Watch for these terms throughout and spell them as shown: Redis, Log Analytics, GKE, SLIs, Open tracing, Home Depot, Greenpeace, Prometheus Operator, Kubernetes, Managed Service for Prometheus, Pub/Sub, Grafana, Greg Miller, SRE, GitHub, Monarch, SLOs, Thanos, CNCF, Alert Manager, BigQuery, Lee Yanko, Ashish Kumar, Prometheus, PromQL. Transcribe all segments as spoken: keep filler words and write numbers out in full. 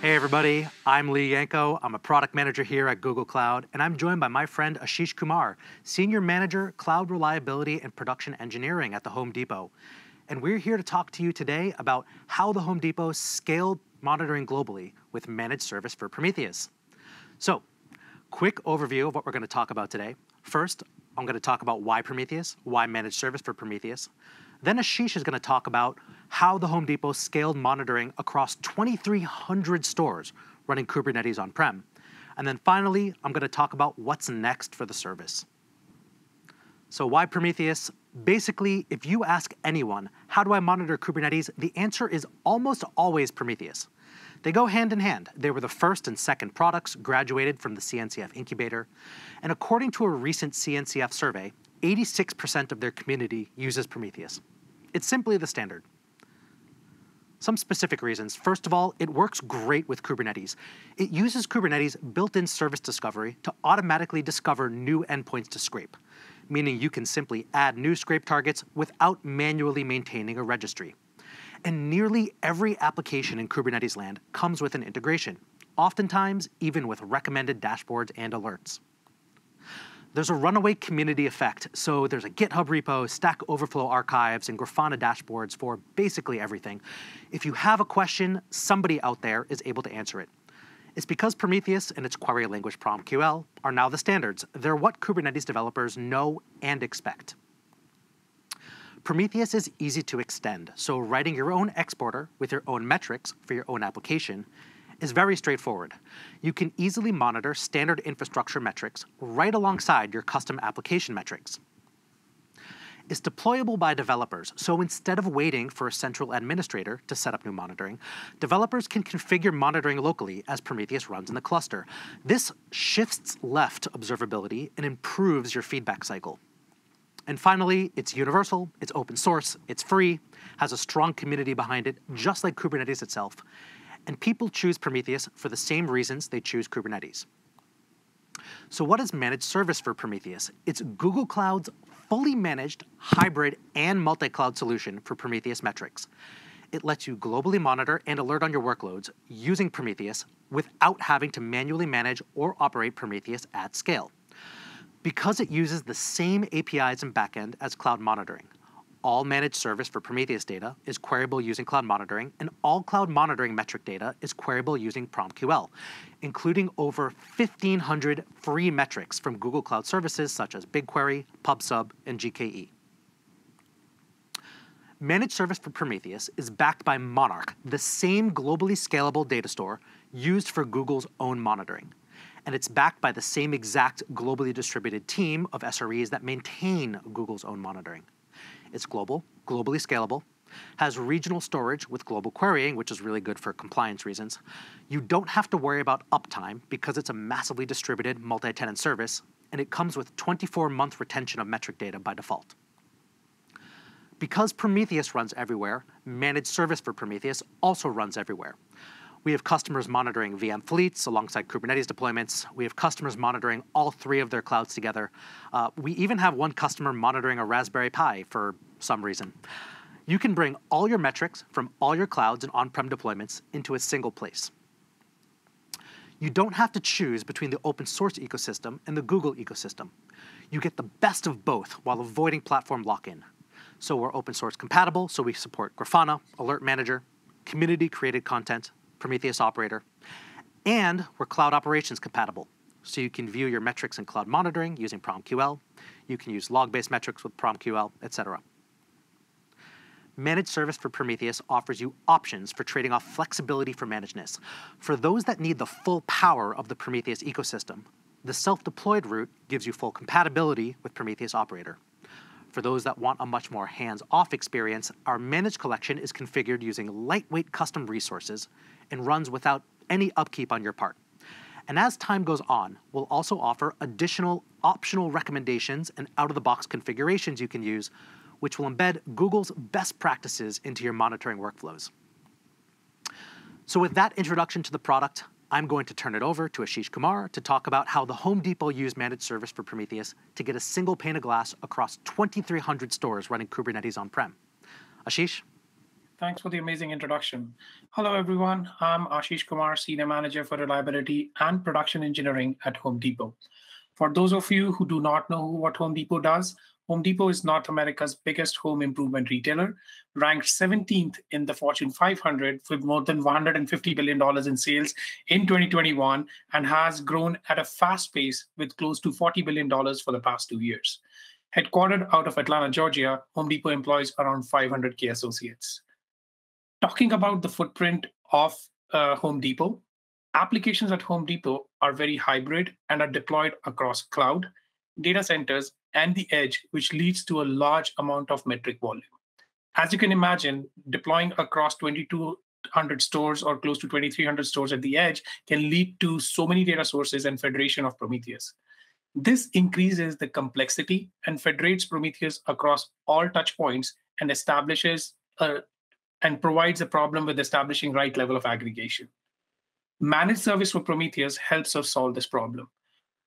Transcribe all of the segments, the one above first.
Hey everybody, I'm Lee Yanko. I'm a product manager here at Google Cloud, and I'm joined by my friend Ashish Kumar, Senior Manager, Cloud Reliability and Production Engineering at the Home Depot. And we're here to talk to you today about how the Home Depot scaled monitoring globally with Managed Service for Prometheus. So, quick overview of what we're going to talk about today. First, I'm going to talk about why Prometheus, why Managed Service for Prometheus. Then Ashish is going to talk about how the Home Depot scaled monitoring across twenty-three hundred stores running Kubernetes on-prem. And then finally, I'm going to talk about what's next for the service. So why Prometheus? Basically, if you ask anyone, how do I monitor Kubernetes? The answer is almost always Prometheus. They go hand in hand. They were the first and second products graduated from the C N C F incubator. And according to a recent C N C F survey, eighty-six percent of their community uses Prometheus. It's simply the standard. Some specific reasons. First of all, it works great with Kubernetes. It uses Kubernetes' built-in service discovery to automatically discover new endpoints to scrape, meaning you can simply add new scrape targets without manually maintaining a registry. And nearly every application in Kubernetes land comes with an integration, oftentimes even with recommended dashboards and alerts. There's a runaway community effect, so there's a GitHub repo, Stack Overflow archives, and Grafana dashboards for basically everything. If you have a question, somebody out there is able to answer it. It's because Prometheus and its query language PromQL are now the standards. They're what Kubernetes developers know and expect. Prometheus is easy to extend, so writing your own exporter with your own metrics for your own application is very straightforward. You can easily monitor standard infrastructure metrics right alongside your custom application metrics. It's deployable by developers, so instead of waiting for a central administrator to set up new monitoring, developers can configure monitoring locally as Prometheus runs in the cluster. This shifts left observability and improves your feedback cycle. And finally, it's universal, it's open source, it's free, has a strong community behind it, just like Kubernetes itself. And people choose Prometheus for the same reasons they choose Kubernetes. So what is Managed Service for Prometheus? It's Google Cloud's fully managed hybrid and multi-cloud solution for Prometheus metrics. It lets you globally monitor and alert on your workloads using Prometheus without having to manually manage or operate Prometheus at scale, because it uses the same A P Is and backend as cloud monitoring. All Managed Service for Prometheus data is queryable using cloud monitoring, and all cloud monitoring metric data is queryable using PromQL, including over fifteen hundred free metrics from Google Cloud services such as BigQuery, Pub/Sub, and G K E. Managed Service for Prometheus is backed by Monarch, the same globally scalable data store used for Google's own monitoring. And it's backed by the same exact globally distributed team of S R Es that maintain Google's own monitoring. It's global, globally scalable, has regional storage with global querying, which is really good for compliance reasons. You don't have to worry about uptime because it's a massively distributed multi-tenant service, and it comes with twenty-four month retention of metric data by default. Because Prometheus runs everywhere, Managed Service for Prometheus also runs everywhere. We have customers monitoring V M fleets alongside Kubernetes deployments. We have customers monitoring all three of their clouds together. Uh, we even have one customer monitoring a Raspberry Pi for some reason. You can bring all your metrics from all your clouds and on-prem deployments into a single place. You don't have to choose between the open source ecosystem and the Google ecosystem. You get the best of both while avoiding platform lock-in. So we're open source compatible, so we support Grafana, Alert Manager, community-created content, Prometheus Operator, and we're cloud operations compatible. So you can view your metrics in cloud monitoring using PromQL. You can use log-based metrics with PromQL, et cetera. Managed Service for Prometheus offers you options for trading off flexibility for managedness. For those that need the full power of the Prometheus ecosystem, the self-deployed route gives you full compatibility with Prometheus Operator. For those that want a much more hands-off experience, our managed collection is configured using lightweight custom resources and runs without any upkeep on your part. And as time goes on, we'll also offer additional optional recommendations and out-of-the-box configurations you can use, which will embed Google's best practices into your monitoring workflows. So with that introduction to the product, I'm going to turn it over to Ashish Kumar to talk about how the Home Depot used Managed Service for Prometheus to get a single pane of glass across twenty-three hundred stores running Kubernetes on-prem. Ashish? Thanks for the amazing introduction. Hello, everyone. I'm Ashish Kumar, Senior Manager for Reliability and Production Engineering at Home Depot. For those of you who do not know what Home Depot does, Home Depot is North America's biggest home improvement retailer, ranked seventeenth in the Fortune five hundred with more than one hundred fifty billion dollars in sales in twenty twenty-one, and has grown at a fast pace with close to forty billion dollars for the past two years. Headquartered out of Atlanta, Georgia, Home Depot employs around five hundred K associates. Talking about the footprint of uh, Home Depot, applications at Home Depot are very hybrid and are deployed across cloud, data centers, and the edge, which leads to a large amount of metric volume. As you can imagine, deploying across twenty-two hundred stores or close to twenty-three hundred stores at the edge can lead to so many data sources and federation of Prometheus. This increases the complexity and federates Prometheus across all touch points and establishes a, and provides a problem with establishing right level of aggregation. Managed Service for Prometheus helps us solve this problem.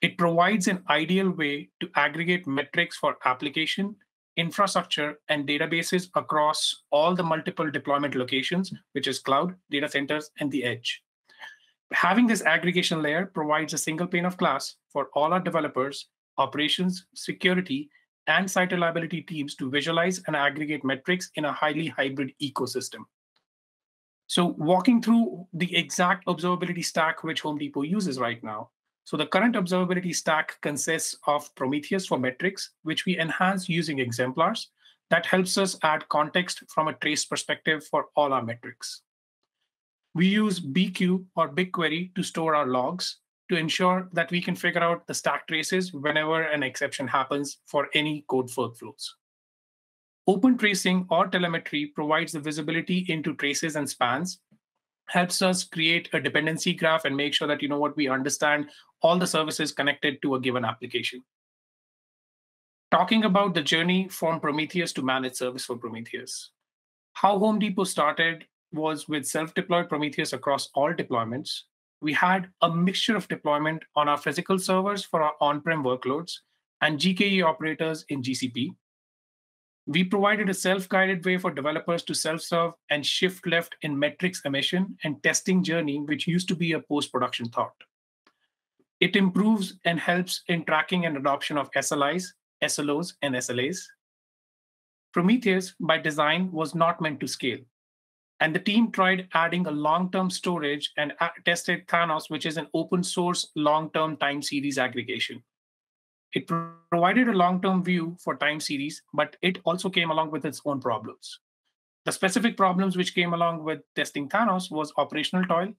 It provides an ideal way to aggregate metrics for application, infrastructure, and databases across all the multiple deployment locations, which is cloud, data centers, and the edge. Having this aggregation layer provides a single pane of glass for all our developers, operations, security, and site reliability teams to visualize and aggregate metrics in a highly hybrid ecosystem. So walking through the exact observability stack which Home Depot uses right now, so the current observability stack consists of Prometheus for metrics, which we enhance using exemplars. That helps us add context from a trace perspective for all our metrics. We use B Q or BigQuery to store our logs to ensure that we can figure out the stack traces whenever an exception happens for any code workflows. Open tracing or telemetry provides the visibility into traces and spans, helps us create a dependency graph and make sure that, you know what, we understand all the services connected to a given application. Talking about the journey from Prometheus to Managed Service for Prometheus. How Home Depot started was with self-deployed Prometheus across all deployments. We had a mixture of deployment on our physical servers for our on-prem workloads and G K E operators in G C P. We provided a self-guided way for developers to self-serve and shift left in metrics emission and testing journey, which used to be a post-production thought. It improves and helps in tracking and adoption of S L Is, S L Os, and S L As. Prometheus, by design, was not meant to scale. And the team tried adding a long-term storage and tested Thanos, which is an open-source long-term time series aggregation. It provided a long-term view for time series, but it also came along with its own problems. The specific problems which came along with testing Thanos was operational toil,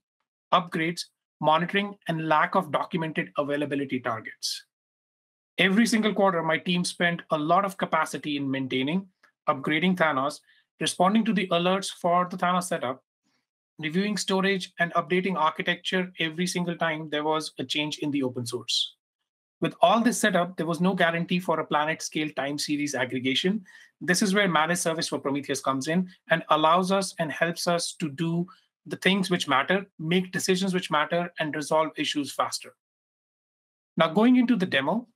upgrades, monitoring, and lack of documented availability targets. Every single quarter, my team spent a lot of capacity in maintaining, upgrading Thanos, responding to the alerts for the Thanos setup, reviewing storage, and updating architecture every single time there was a change in the open source. With all this setup, there was no guarantee for a planet-scale time series aggregation. This is where Managed Service for Prometheus comes in and allows us and helps us to do the things which matter, make decisions which matter, and resolve issues faster. Now, going into the demo,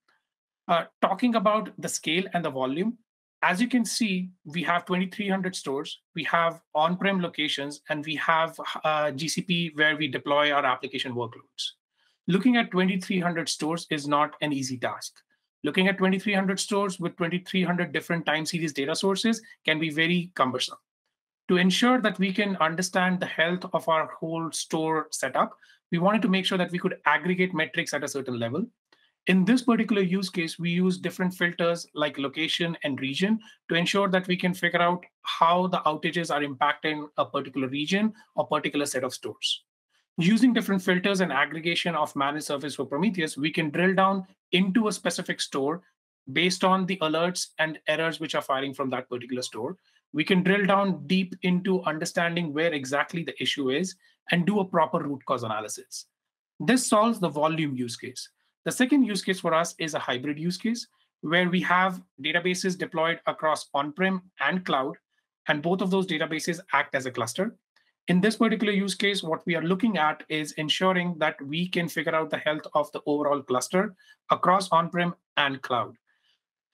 uh, talking about the scale and the volume, as you can see, we have twenty-three hundred stores, we have on-prem locations, and we have uh, G C P where we deploy our application workloads. Looking at twenty-three hundred stores is not an easy task. Looking at twenty-three hundred stores with twenty-three hundred different time series data sources can be very cumbersome. To ensure that we can understand the health of our whole store setup, we wanted to make sure that we could aggregate metrics at a certain level. In this particular use case, we use different filters like location and region to ensure that we can figure out how the outages are impacting a particular region or particular set of stores. Using different filters and aggregation of Managed Service for Prometheus, we can drill down into a specific store based on the alerts and errors which are firing from that particular store. We can drill down deep into understanding where exactly the issue is and do a proper root cause analysis. This solves the volume use case. The second use case for us is a hybrid use case where we have databases deployed across on-prem and cloud, and both of those databases act as a cluster. In this particular use case, what we are looking at is ensuring that we can figure out the health of the overall cluster across on-prem and cloud.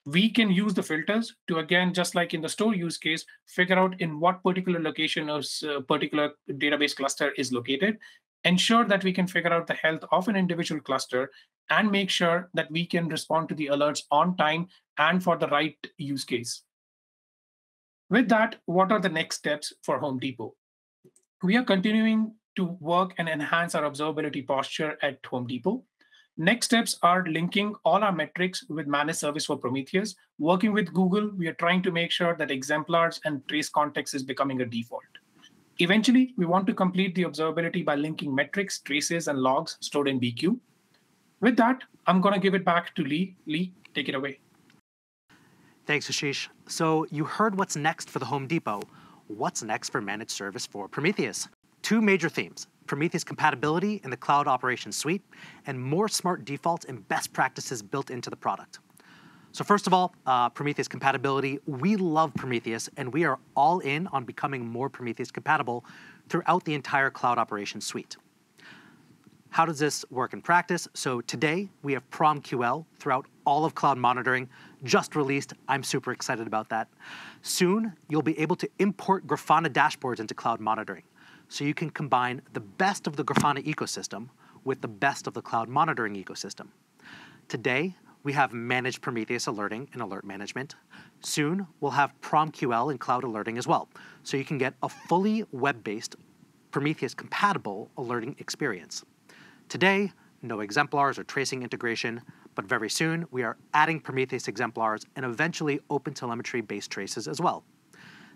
We can use the filters to, again, just like in the store use case, figure out in what particular location or uh, particular database cluster is located, ensure that we can figure out the health of an individual cluster, and make sure that we can respond to the alerts on time and for the right use case. With that, what are the next steps for Home Depot? We are continuing to work and enhance our observability posture at Home Depot. Next steps are linking all our metrics with Managed Service for Prometheus. Working with Google, we are trying to make sure that exemplars and trace context is becoming a default. Eventually, we want to complete the observability by linking metrics, traces, and logs stored in B Q. With that, I'm going to give it back to Lee. Lee, take it away. Thanks, Ashish. So you heard what's next for the Home Depot. What's next for Managed Service for Prometheus? Two major themes: Prometheus compatibility in the cloud operations suite, and more smart defaults and best practices built into the product. So first of all, uh, Prometheus compatibility. We love Prometheus, and we are all in on becoming more Prometheus compatible throughout the entire cloud operations suite. How does this work in practice? So today, we have PromQL throughout all of cloud monitoring, just released. I'm super excited about that. Soon, you'll be able to import Grafana dashboards into cloud monitoring, so you can combine the best of the Grafana ecosystem with the best of the cloud monitoring ecosystem. Today, we have managed Prometheus alerting and alert management. Soon, we'll have PromQL and cloud alerting as well, so you can get a fully web-based, Prometheus-compatible alerting experience. Today, no exemplars or tracing integration, but very soon, we are adding Prometheus exemplars and eventually OpenTelemetry-based traces as well.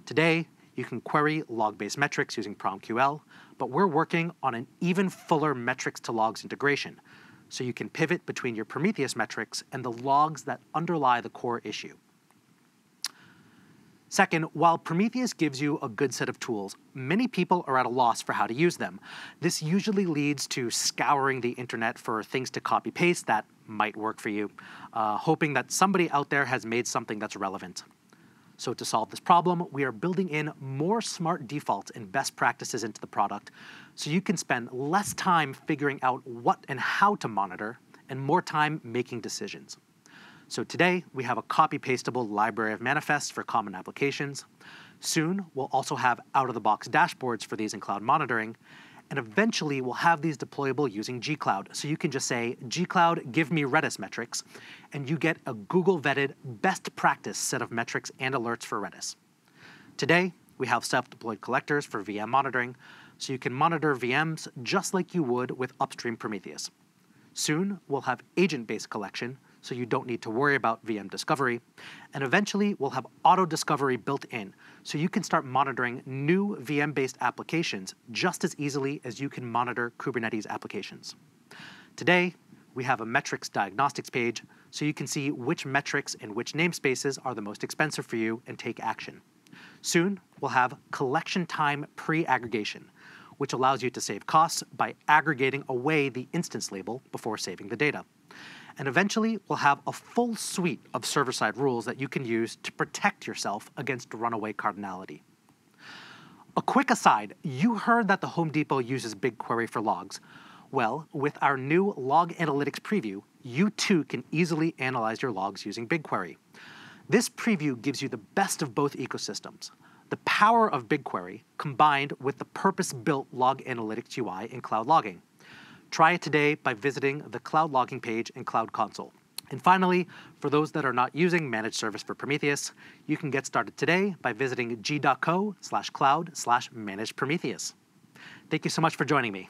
Today, you can query log-based metrics using PromQL, but we're working on an even fuller metrics-to-logs integration, so you can pivot between your Prometheus metrics and the logs that underlie the core issue. Second, while Prometheus gives you a good set of tools, many people are at a loss for how to use them. This usually leads to scouring the internet for things to copy-paste that might work for you, uh, hoping that somebody out there has made something that's relevant. So to solve this problem, we are building in more smart defaults and best practices into the product, so you can spend less time figuring out what and how to monitor and more time making decisions. So today, we have a copy-pastable library of manifests for common applications. Soon, we'll also have out-of-the-box dashboards for these in cloud monitoring. And eventually, we'll have these deployable using G cloud. So you can just say, G cloud, give me Redis metrics, and you get a Google-vetted best practice set of metrics and alerts for Redis. Today, we have self-deployed collectors for V M monitoring, so you can monitor V Ms just like you would with upstream Prometheus. Soon, we'll have agent-based collection, so you don't need to worry about V M discovery. And eventually, we'll have auto discovery built in, so you can start monitoring new V M-based applications just as easily as you can monitor Kubernetes applications. Today, we have a metrics diagnostics page, so you can see which metrics and which namespaces are the most expensive for you and take action. Soon, we'll have collection time pre-aggregation, which allows you to save costs by aggregating away the instance label before saving the data. And eventually, we'll have a full suite of server-side rules that you can use to protect yourself against runaway cardinality. A quick aside, you heard that the Home Depot uses BigQuery for logs. Well, with our new Log Analytics preview, you too can easily analyze your logs using BigQuery. This preview gives you the best of both ecosystems: the power of BigQuery combined with the purpose-built Log Analytics U I in cloud logging. Try it today by visiting the Cloud Logging page in Cloud Console. And finally, for those that are not using Managed Service for Prometheus, you can get started today by visiting g dot co slash cloud slash managed Prometheus. Thank you so much for joining me.